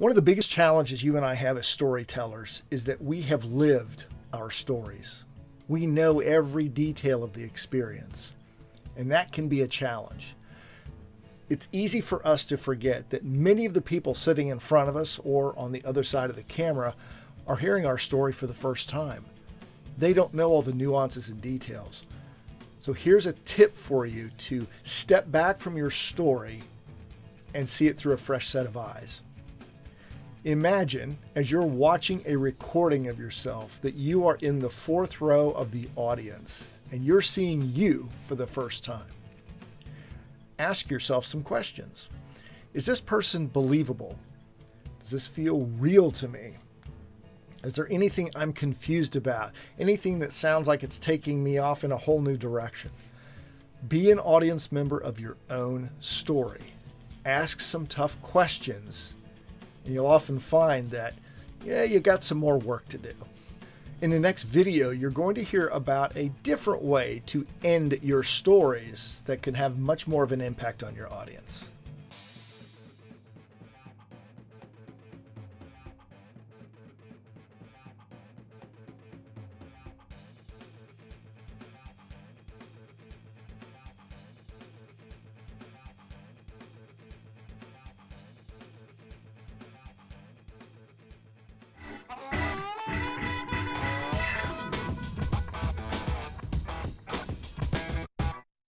One of the biggest challenges you and I have as storytellers is that we have lived our stories. We know every detail of the experience, and that can be a challenge. It's easy for us to forget that many of the people sitting in front of us or on the other side of the camera are hearing our story for the first time. They don't know all the nuances and details. So here's a tip for you to step back from your story and see it through a fresh set of eyes. Imagine, as you're watching a recording of yourself, that you are in the fourth row of the audience and you're seeing you for the first time. Ask yourself some questions. Is this person believable? Does this feel real to me? Is there anything I'm confused about? Anything that sounds like it's taking me off in a whole new direction? Be an audience member of your own story. Ask some tough questions, and you'll often find that, yeah, you got some more work to do. In the next video, you're going to hear about a different way to end your stories that can have much more of an impact on your audience.